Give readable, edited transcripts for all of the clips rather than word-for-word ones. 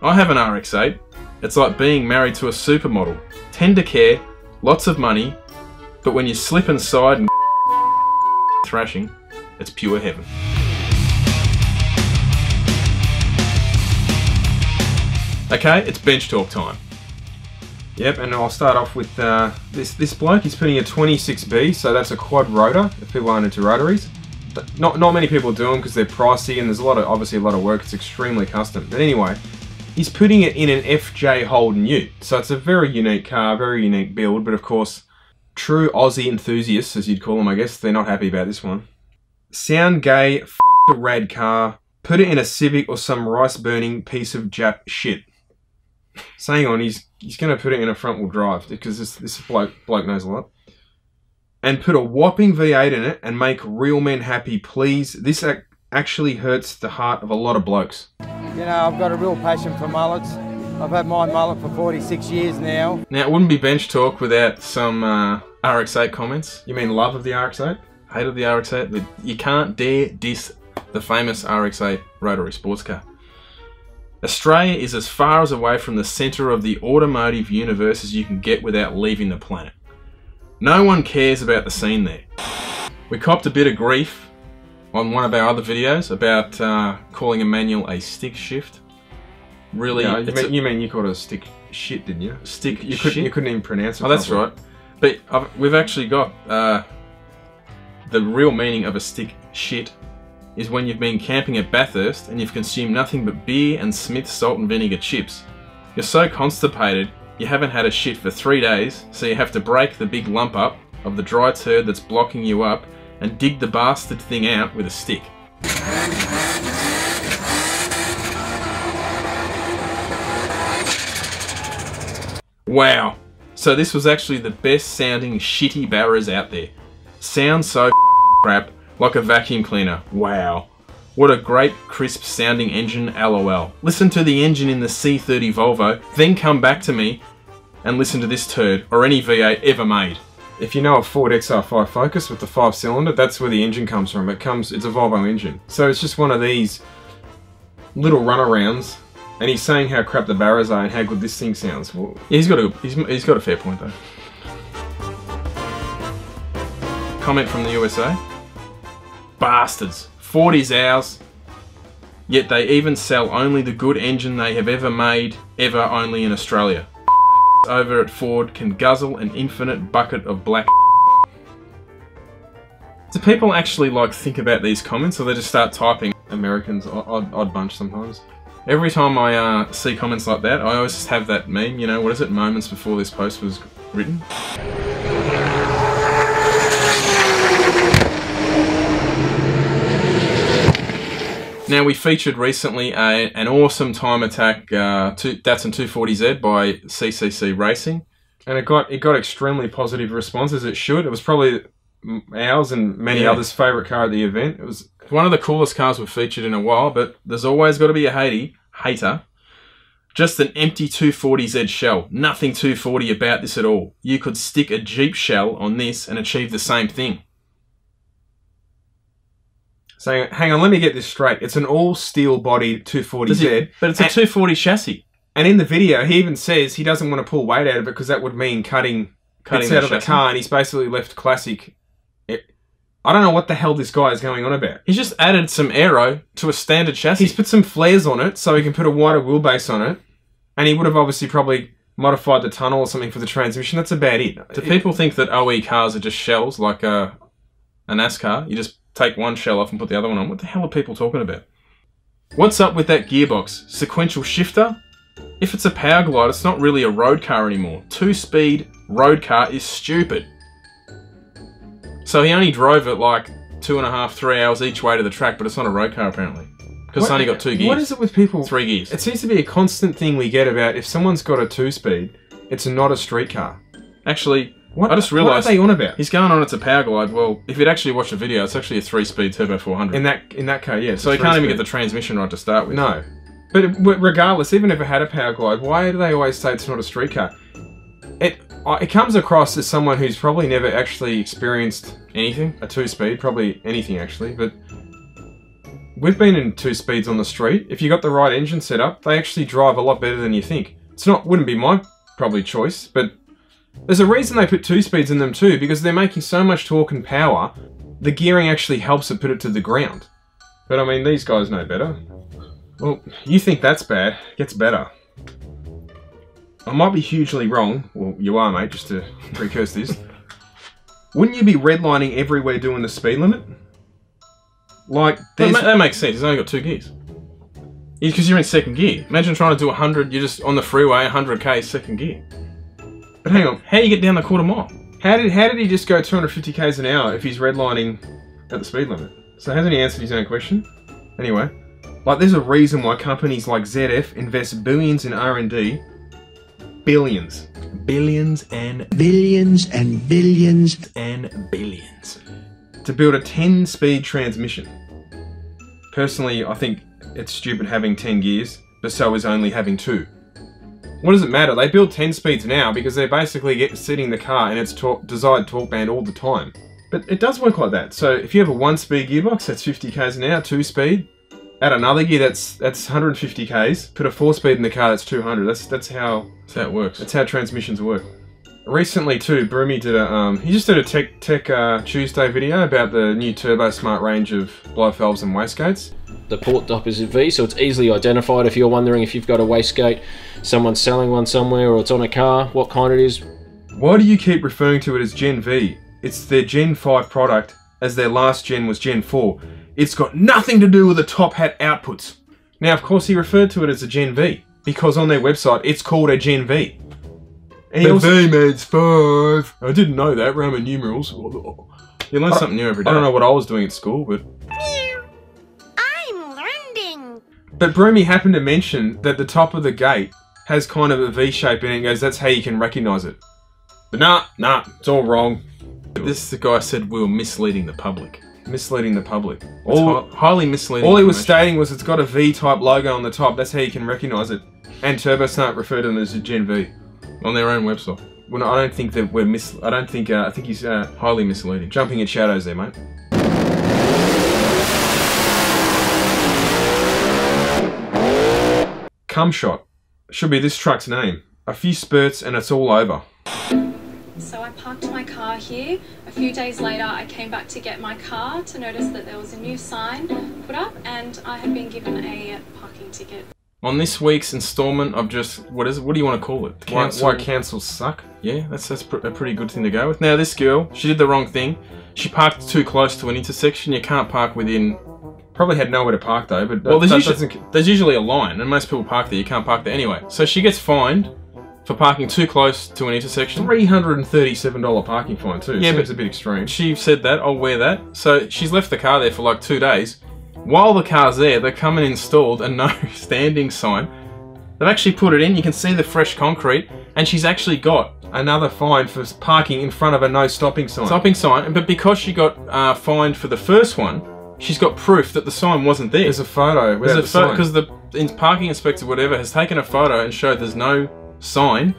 I have an RX-8. It's like being married to a supermodel. Tender care, lots of money, but when you slip inside and thrashing, it's pure heaven. Okay, it's bench talk time. Yep, and I'll start off with this bloke. He's putting a 26B, so that's a quad rotor, if people aren't into rotaries. Not many people do them because they're pricey and there's obviously a lot of work. It's extremely custom. But anyway, he's putting it in an FJ Holden Ute. So it's a very unique car, very unique build, but of course, true Aussie enthusiasts, as you'd call them, I guess, they're not happy about this one. Sound gay, f*** a rad car, put it in a Civic or some rice-burning piece of Jap shit. So hang on, he's going to put it in a front-wheel drive, because this bloke knows a lot. And put a whopping V8 in it and make real men happy, please. This actually hurts the heart of a lot of blokes. You know, I've got a real passion for mullets. I've had my mullet for 46 years now. Now, it wouldn't be bench talk without some RX-8 comments. You mean love of the RX-8? Hate of the RX-8? You can't dare diss the famous RX-8 rotary sports car. Australia is as far as away from the centre of the automotive universe as you can get without leaving the planet. No one cares about the scene there. We copped a bit of grief on one of our other videos about calling a manual a stick shift. Really? No, you mean you called it a stick shit, didn't you? Stick you shit? You couldn't even pronounce it. Oh, that's right. But we've actually got the real meaning of a stick shit is when you've been camping at Bathurst and you've consumed nothing but beer and Smith's salt and vinegar chips. You're so constipated you haven't had a shit for 3 days, so you have to break the big lump up of the dry turd that's blocking you up and dig the bastard thing out with a stick. Wow, so this was actually the best sounding shitty Barras out there. Sounds so crap, like a vacuum cleaner. Wow. What a great crisp sounding engine, lol. Listen to the engine in the C30 Volvo, then come back to me and listen to this turd, or any V8 ever made. If you know a Ford XR5 Focus with the 5-cylinder, that's where the engine comes from. It's a Volvo engine. So it's just one of these little runarounds. And he's saying how crap the Barras are and how good this thing sounds. Well, yeah, he's got a fair point though. Comment from the USA. Bastards. 40's ours. Yet they even sell only the good engine they have ever made, ever only in Australia. Over at Ford can guzzle an infinite bucket of black. Do people actually like think about these comments or they just start typing? Americans, odd bunch sometimes. Every time I see comments like that, I always just have that meme, you know, what is it, moments before this post was written? Now, we featured recently an awesome time attack Datsun 240Z by CCC Racing. And it got extremely positive responses, it should. It was probably ours and many others' favourite car at the event. It was one of the coolest cars we've featured in a while, but there's always got to be a hater. Just an empty 240Z shell. Nothing 240 about this at all. You could stick a Jeep shell on this and achieve the same thing. So hang on, let me get this straight. It's an all-steel body 240Z. But it's a 240 chassis. And in the video, he even says he doesn't want to pull weight out of it because that would mean cutting bits out of the car, and he's basically left classic. I don't know what the hell this guy is going on about. He's just added some aero to a standard chassis. He's put some flares on it so he can put a wider wheelbase on it. And he would have obviously probably modified the tunnel or something for the transmission. That's about it. Do people think that OE cars are just shells like a NASCAR? You just take one shell off and put the other one on. What the hell are people talking about? What's up with that gearbox? Sequential shifter? If it's a Powergilde, it's not really a road car anymore. 2-speed road car is stupid. So he only drove it like 2.5–3 hours each way to the track, but it's not a road car apparently. Because it's only got 2 gears. What is it with people? 3 gears. It seems to be a constant thing we get about if someone's got a 2-speed, it's not a street car. Actually, I just realised. What are they on about? He's going on it's a Powergilde. Well, if you'd actually watch the video, it's actually a 3-speed turbo 400. In that car, yeah. So he can't even get the transmission right to start with. No. But regardless, even if it had a Powergilde, why do they always say it's not a street car? It comes across as someone who's probably never actually experienced anything, a 2-speed, probably anything actually, but We've been in two speeds on the street. If you got the right engine set up, they actually drive a lot better than you think. It's not, wouldn't be my probably choice, but there's a reason they put two speeds in them too, because they're making so much torque and power, the gearing actually helps it put it to the ground. But I mean, these guys know better. Well, you think that's bad, it gets better. I might be hugely wrong. Well, you are, mate, just to precurse this. Wouldn't you be redlining everywhere doing the speed limit? Like, that makes sense. He's only got two gears. Because you're in second gear. Imagine trying to do 100, you're just on the freeway, 100k second gear. But hang on, how do you get down the quarter mile? How did he just go 250k's an hour if he's redlining at the speed limit? So hasn't he answered his own question? Anyway, like, there's a reason why companies like ZF invest billions in R&D. Billions. Billions and billions and billions and billions. To build a 10-speed transmission. Personally, I think it's stupid having 10 gears, but so is only having 2. What does it matter? They build 10 speeds now because they're basically sitting the car in its desired torque band all the time. But it does work like that. So if you have a 1-speed gearbox, that's 50k's an hour, 2-speed. Add another gear, that's 150k's. Put a 4-speed in the car, that's 200. That's how it works. That's how transmissions work. Recently too, Broomy did a he just did a Tech Tuesday video about the new TurboSmart range of blow-off valves and wastegates. The port doppers is V, so it's easily identified if you're wondering if you've got a wastegate, someone's selling one somewhere, or it's on a car, what kind it is. Why do you keep referring to it as Gen V? It's their Gen 5 product, as their last Gen was Gen 4. It's got nothing to do with the top hat outputs. Now, of course, he referred to it as a Gen V, because on their website, it's called a Gen V. And the V means 5. I didn't know that, Roman numerals. You learn something new every day. I don't know what I was doing at school, but... I'm learning. But Broomy happened to mention that the top of the gate has kind of a V shape in it and goes, that's how you can recognise it. But nah, it's all wrong. This the guy said we were misleading the public. Misleading the public. Highly misleading. All he was stating was it's got a V-type logo on the top, that's how you can recognise it. And TurboSmart referred to them as a Gen V. On their own website. Well, no, I don't think that we're I think he's highly misleading. Jumping at shadows there, mate. Cum shot. Should be this truck's name. A few spurts and it's all over. So I parked my car here. A few days later, I came back to get my car to notice that there was a new sign put up and I had been given a parking ticket. On this week's instalment of just, what do you want to call it? Why councils suck? Yeah, that's a pretty good thing to go with. Now this girl, she did the wrong thing. She parked too close to an intersection. You can't park within, probably had nowhere to park though, but well, there's usually a line and most people park there, you can't park there anyway. So she gets fined for parking too close to an intersection. $337 parking fine too, yeah, so it's a bit extreme. She said that, I'll wear that. So she's left the car there for like 2 days. While the car's there, they've come and installed a no standing sign. They've actually put it in, you can see the fresh concrete, and she's actually got another fine for parking in front of a no stopping sign. But because she got fined for the first one, she's got proof that the sign wasn't there. There's a photo without the sign. Because the parking inspector, whatever, has taken a photo and showed there's no sign.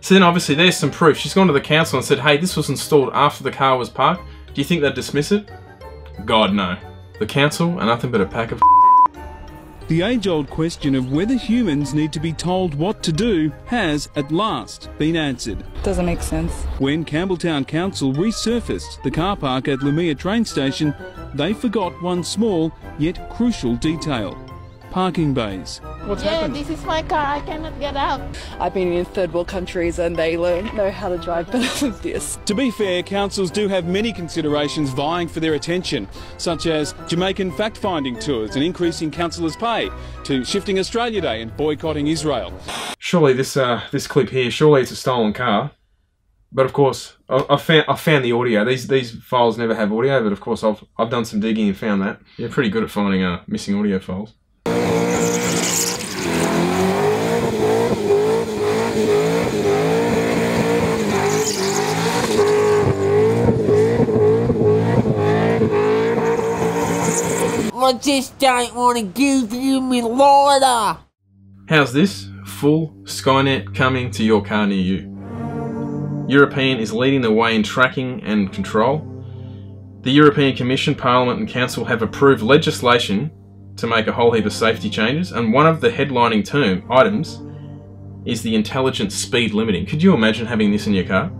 So then obviously there's some proof. She's gone to the council and said, hey, this was installed after the car was parked. Do you think they'd dismiss it? God, no. The council are nothing but a pack of The age-old question of whether humans need to be told what to do has, at last, been answered. Doesn't make sense. When Campbelltown Council resurfaced the car park at Lumea train station, they forgot one small yet crucial detail. Parking bays. What's happened? This is my car, I cannot get out. I've been in third world countries and they know how to drive better than this. To be fair, councils do have many considerations vying for their attention, such as Jamaican fact-finding tours and increasing councillors' pay, to shifting Australia Day and boycotting Israel. Surely this clip here, surely it's a stolen car. But of course, I found the audio. These files never have audio, but of course I've done some digging and found that. Yeah, pretty good at finding missing audio files. I just don't want to give you me lighter. How's this? Full Skynet coming to your car near you. European is leading the way in tracking and control. The European Commission, Parliament and Council have approved legislation to make a whole heap of safety changes, and one of the headlining items is the intelligent speed limiting. Could you imagine having this in your car?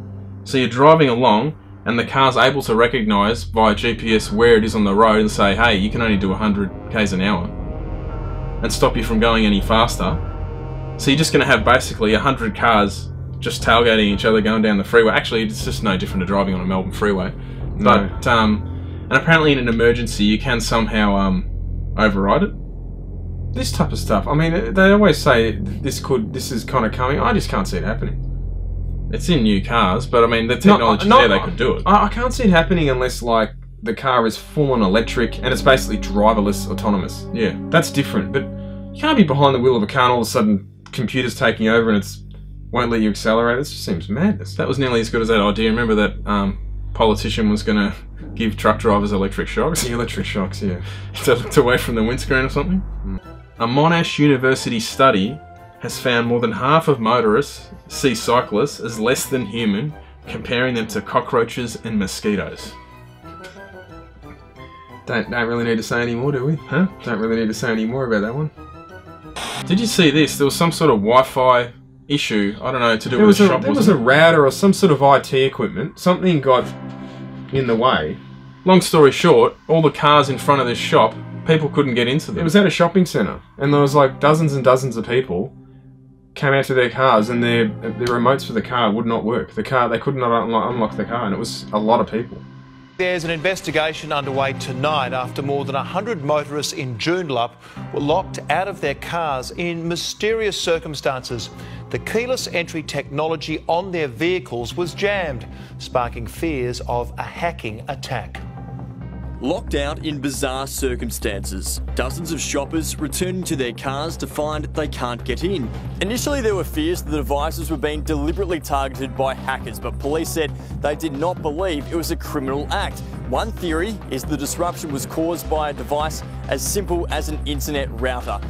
So you're driving along and the car's able to recognise via GPS where it is on the road and say, hey, you can only do 100 k's an hour, and stop you from going any faster. So you're just going to have basically 100 cars just tailgating each other going down the freeway. Actually, it's just no different to driving on a Melbourne freeway. No. But, and apparently in an emergency you can somehow override it. This type of stuff, I mean, they always say this is kind of coming. I just can't see it happening. It's in new cars, but I mean, the technology there, they could do it. I can't see it happening unless, like, the car is full-on electric and it's basically driverless autonomous. Yeah. That's different, but you can't be behind the wheel of a car and all of a sudden computer's taking over and it won't let you accelerate. It just seems madness. That was nearly as good as that idea. Remember that politician was going to give truck drivers electric shocks? The electric shocks, yeah. So looked away from the windscreen or something? Mm. A Monash University study has found more than half of motorists see cyclists as less than human, comparing them to cockroaches and mosquitoes. Don't really need to say any more, do we? Huh? Don't really need to say any more about that one. Did you see this? There was some sort of Wi-Fi issue, I don't know, to do with the shop. There was a router or some sort of IT equipment. Something got in the way. Long story short, all the cars in front of this shop, people couldn't get into them. It was at a shopping centre, and there was like dozens and dozens of people came out to their cars, and their remotes for the car would not work. The car, they could not unlock the car, and it was a lot of people. There's an investigation underway tonight after more than 100 motorists in Joondalup were locked out of their cars in mysterious circumstances. The keyless entry technology on their vehicles was jammed, sparking fears of a hacking attack. Locked out in bizarre circumstances, dozens of shoppers returning to their cars to find they can't get in. Initially, there were fears that the devices were being deliberately targeted by hackers, but police said they did not believe it was a criminal act. One theory is the disruption was caused by a device as simple as an internet router.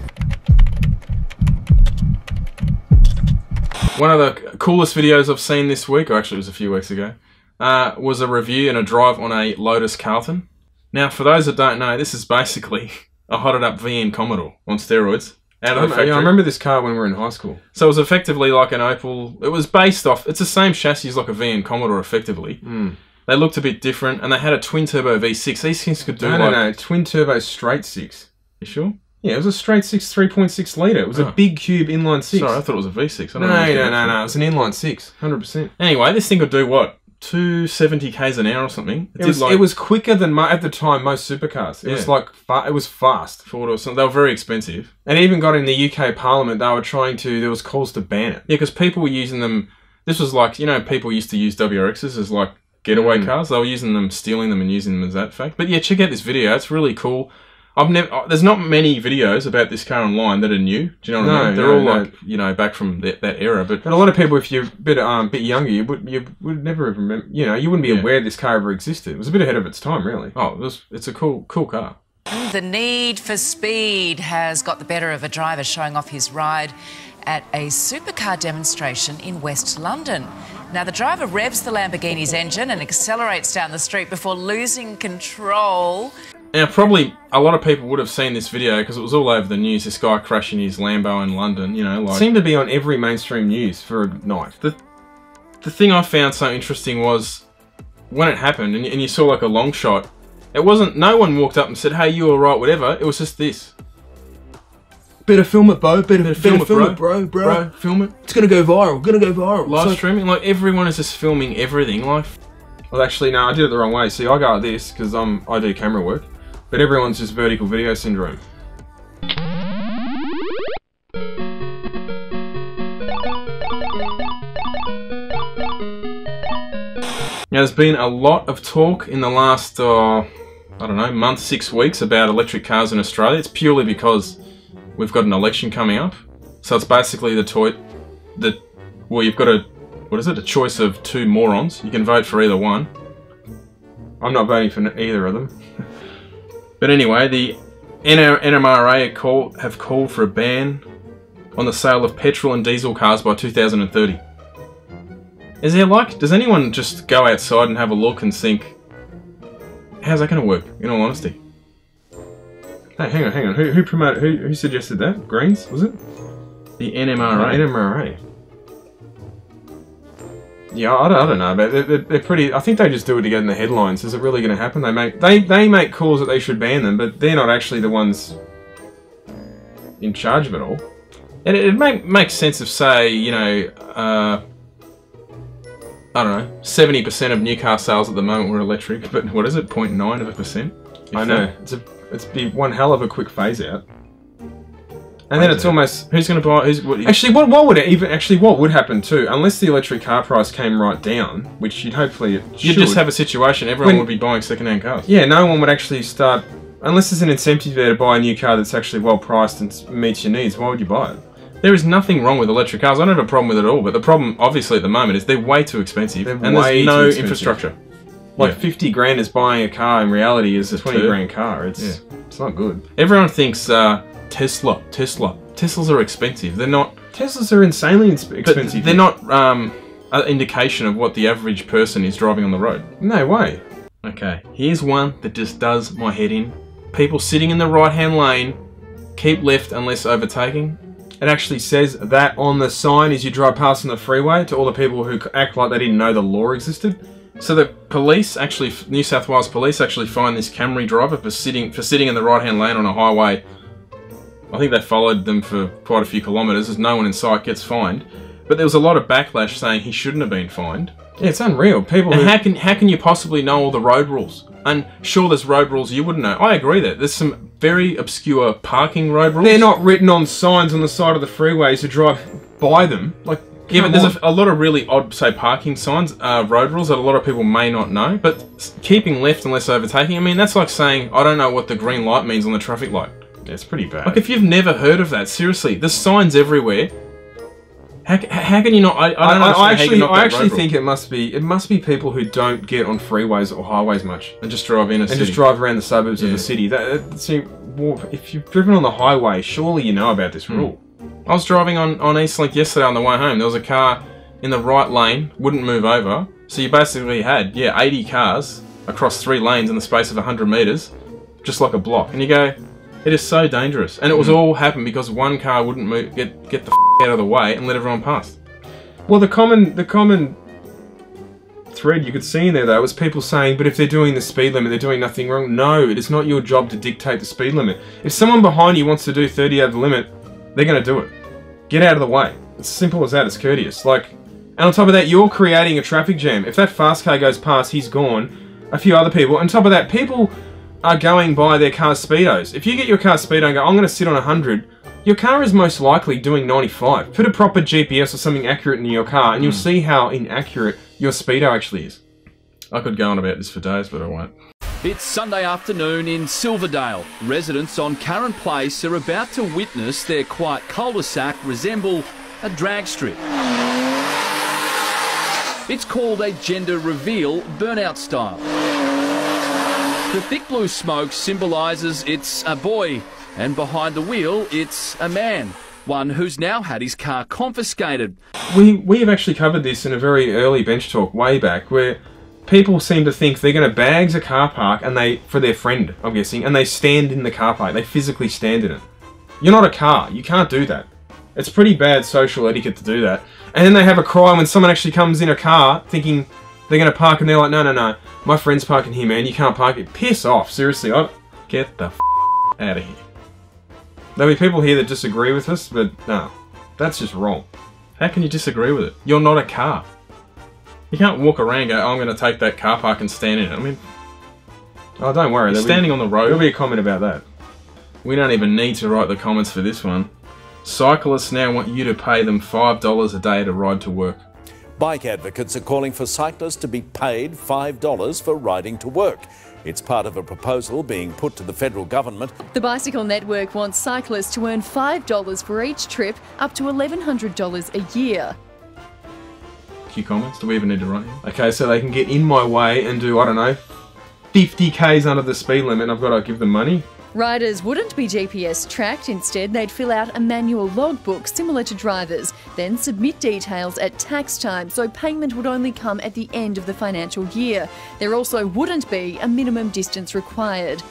One of the coolest videos I've seen this week, or actually it was a few weeks ago, was a review and a drive on a Lotus Carlton. Now, for those that don't know, this is basically a hotted up VN Commodore on steroids. Out of the factory. Yeah, I remember this car when we were in high school. So it was effectively like an Opel. It was based off, it's the same chassis as like a VN Commodore, effectively. Mm. They looked a bit different, and they had a twin turbo V6. These things could do no, twin turbo straight six. You sure? Yeah, it was a straight six, 3.6 litre. It was a big cube inline six. Sorry, I thought it was a V6. I don't know. It was an inline six, 100%. Anyway, this thing could do what? 270 k's an hour or something. It was quicker than at the time most supercars. It was fast. Ford or something. They were very expensive. And even got in the UK Parliament. They were trying to. There was calls to ban it. Yeah, because people were using them. This was like, you know, people used to use WRXs as like getaway cars. They were using them, stealing them, and using them as that fact. But yeah, check out this video. It's really cool. I've never. There's not many videos about this car online that are new. Do you know what I mean? They're all like, you know, back from that era. But a lot of people, if you're a bit younger, you would never have remember. You know, you wouldn't be aware this car ever existed. It was a bit ahead of its time, really. Oh, it's a cool car. The need for speed has got the better of a driver showing off his ride at a supercar demonstration in West London. Now, the driver revs the Lamborghini's engine and accelerates down the street before losing control. Now, probably a lot of people would have seen this video because it was all over the news. This guy crashing his Lambo in London, you know, like... It seemed to be on every mainstream news for a night. The thing I found so interesting was when it happened and you saw, like, a long shot, it wasn't... No one walked up and said, hey, you all right, whatever. It was just this. Better film it, Bo. Better film it, bro. Film it. It's going to go viral. Live streaming. Like, everyone is just filming everything. Like... Well, actually, no, I did it the wrong way. See, I got this because I do camera work, but everyone's just vertical video syndrome. Now, there's been a lot of talk in the last, I don't know, month, 6 weeks about electric cars in Australia. It's purely because we've got an election coming up. So it's basically well, you've got a... What is it? A choice of two morons. You can vote for either one. I'm not voting for either of them. But anyway, the NMRA have called for a ban on the sale of petrol and diesel cars by 2030. Is there like... Does anyone just go outside and have a look and think, How's that going to work, in all honesty? Hey, hang on, hang on. Who promoted, who suggested that? Greens, was it? The NMRA. NMRA. Yeah, I don't know, but they're pretty. I think they just do it to get in the headlines. Is it really going to happen? They make calls that they should ban them, but they're not actually the ones in charge of it all. And it makes sense if, say, you know, I don't know, 70% of new car sales at the moment were electric, but what is it, 0.9%? I know it's be one hell of a quick phase out. And then it's almost, who's going to buy, what would happen too, unless the electric car price came right down, which you'd hopefully it should. You'd just have a situation, everyone would be buying second-hand cars. Yeah, no one would actually start, unless there's an incentive there to buy a new car that's actually well-priced and meets your needs, why would you buy it? There is nothing wrong with electric cars, I don't have a problem with it at all, but the problem, obviously, at the moment is they're way too expensive, and there's no infrastructure. Like, 50 grand is buying a car, in reality, is a 20 grand car. It's not good. Everyone thinks, Tesla. Teslas are expensive. They're not. Teslas are insanely expensive. But they're not an indication of what the average person is driving on the road. No way. Okay, here's one that just does my head in. People sitting in the right-hand lane, keep left unless overtaking. It actually says that on the sign as you drive past on the freeway to all the people who act like they didn't know the law existed. So the police actually, New South Wales police actually fined this Camry driver for sitting in the right-hand lane on a highway. I think they followed them for quite a few kilometres, as no one in sight gets fined. But there was a lot of backlash saying he shouldn't have been fined. Yeah, it's unreal. People. And how can you possibly know all the road rules? And sure, there's road rules you wouldn't know. I agree that there's some very obscure parking road rules. They're not written on signs on the side of the freeways to drive by them. Like, yeah, but there's a lot of really odd, say, parking signs, road rules that a lot of people may not know. But keeping left unless overtaking, I mean, that's like saying I don't know what the green light means on the traffic light. It's pretty bad. Like, if you've never heard of that, seriously, there's signs everywhere. How can you not? I actually think it must be people who don't get on freeways or highways much and just drive in a city. And just drive around the suburbs of the city. If you've driven on the highway, surely you know about this rule. I was driving on Eastlink yesterday on the way home. There was a car in the right lane, wouldn't move over. So you basically had 80 cars across 3 lanes in the space of 100 meters, just like a block. And you go, it is so dangerous, and it was all happened because one car wouldn't move, get the f out of the way and let everyone pass. Well, the common thread you could see in there though was people saying, but if they're doing the speed limit, they're doing nothing wrong. No, it is not your job to dictate the speed limit. If someone behind you wants to do 30 out of the limit, they're going to do it. Get out of the way. It's simple as that. It's courteous. Like, and on top of that, you're creating a traffic jam. If that fast car goes past, he's gone. A few other people. On top of that, people are going by their car speedos. If you get your car speedo and go, I'm gonna sit on 100, your car is most likely doing 95. Put a proper GPS or something accurate into your car and you'll see how inaccurate your speedo actually is. I could go on about this for days, but I won't. It's Sunday afternoon in Silverdale. Residents on Curran Place are about to witness their quiet cul-de-sac resemble a drag strip. It's called a gender reveal burnout style. The thick blue smoke symbolises it's a boy, and behind the wheel, it's a man, one who's now had his car confiscated. We have actually covered this in a very early bench talk way back, where people seem to think they're going to bags a car park and for their friend, I'm guessing, and they stand in the car park. They physically stand in it. You're not a car. You can't do that. It's pretty bad social etiquette to do that. And then they have a cry when someone actually comes in a car thinking they're going to park and they're like, no, no, no, my friend's parking here, man, you can't park it. Piss off, seriously. Get the f out of here. There'll be people here that disagree with us, but no, that's just wrong. How can you disagree with it? You're not a car. You can't walk around and go, oh, I'm going to take that car park and stand in it. I mean, oh, don't worry. You're standing on the road. There'll be a comment about that. We don't even need to write the comments for this one. Cyclists now want you to pay them $5 a day to ride to work. Bike advocates are calling for cyclists to be paid $5 for riding to work. It's part of a proposal being put to the federal government. The Bicycle Network wants cyclists to earn $5 for each trip, up to $1,100 a year. Few comments? Do we even need to write here? Okay, so they can get in my way and do, I don't know, 50 Ks under the speed limit and I've got to give them money? Riders wouldn't be GPS tracked. Instead, they'd fill out a manual logbook similar to drivers, then submit details at tax time, so payment would only come at the end of the financial year. There also wouldn't be a minimum distance required.